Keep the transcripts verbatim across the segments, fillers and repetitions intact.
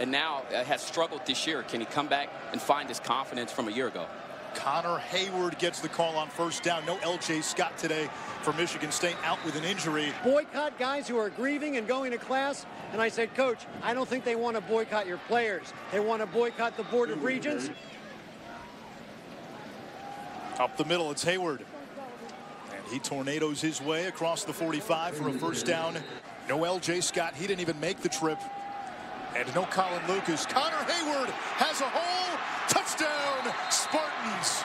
and now has struggled this year. Can he come back and find his confidence from a year ago? Connor Heyward gets the call on first down. No L J. Scott today for Michigan State, out with an injury. Boycott guys who are grieving and going to class. And I said, Coach, I don't think they want to boycott your players. They want to boycott the Board of Regents. Up the middle, it's Heyward. And he tornadoes his way across the forty-five for a first down. No L J. Scott. He didn't even make the trip. And no Colin Lucas. Connor Heyward has a hole. Touchdown, Spartans.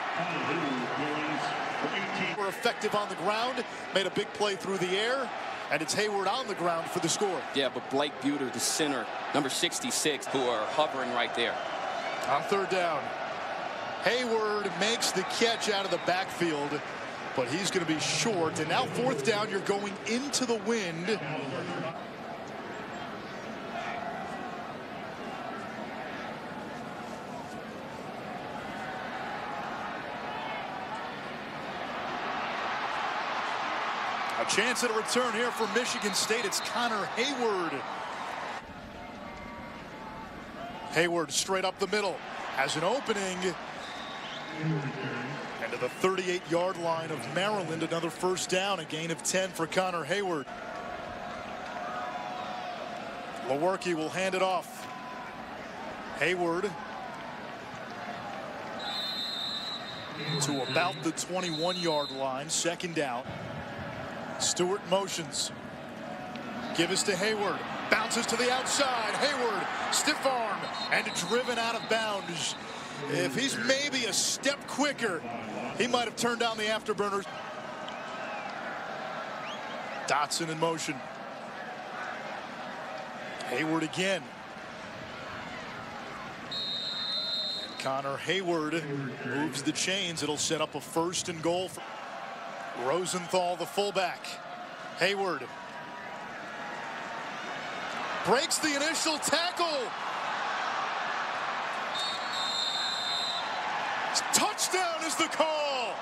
Were effective on the ground. Made a big play through the air. And it's Heyward on the ground for the score. Yeah, but Blake Buter, the center, number sixty-six, who are hovering right there. On third down, Heyward makes the catch out of the backfield. But he's going to be short. And now fourth down, you're going into the wind. A chance at a return here for Michigan State. It's Connor Heyward. Heyward straight up the middle. Has an opening. And to the thirty-eight yard line of Maryland. Another first down. A gain of ten for Connor Heyward. Lewerke will hand it off. Heyward to about the twenty-one yard line. Second down. Stewart motions. Give us to Heyward. Bounces to the outside. Heyward, stiff arm, and driven out of bounds. If he's maybe a step quicker, he might have turned down the afterburners. Dotson in motion. Heyward again. And Connor Heyward moves the chains. It'll set up a first and goal for Rosenthal, the fullback. Heyward breaks the initial tackle. Touchdown is the call.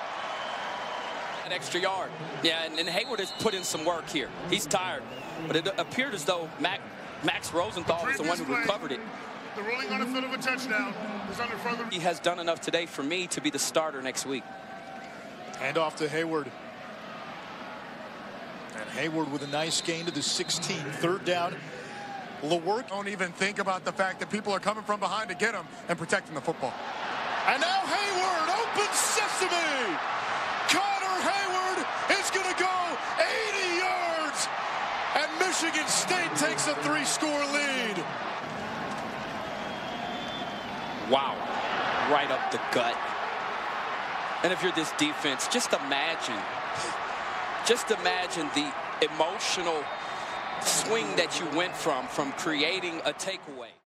An extra yard. Yeah, and, and Heyward has put in some work here. He's tired, but it appeared as though Mac, Max Rosenthal was the one who recovered it. The ruling on a field of a touchdown is under further. He has done enough today for me to be the starter next week. Hand off to Heyward. And Heyward with a nice gain to the sixteen. Third down. Lewerke. Don't even think about the fact that people are coming from behind to get him and protecting the football. And now Heyward opens sesame. Connor Heyward is going to go eighty yards. And Michigan State takes a three-score lead. Wow. Right up the gut. And if you're this defense, just imagine, just imagine the emotional swing that you went from, from creating a takeaway.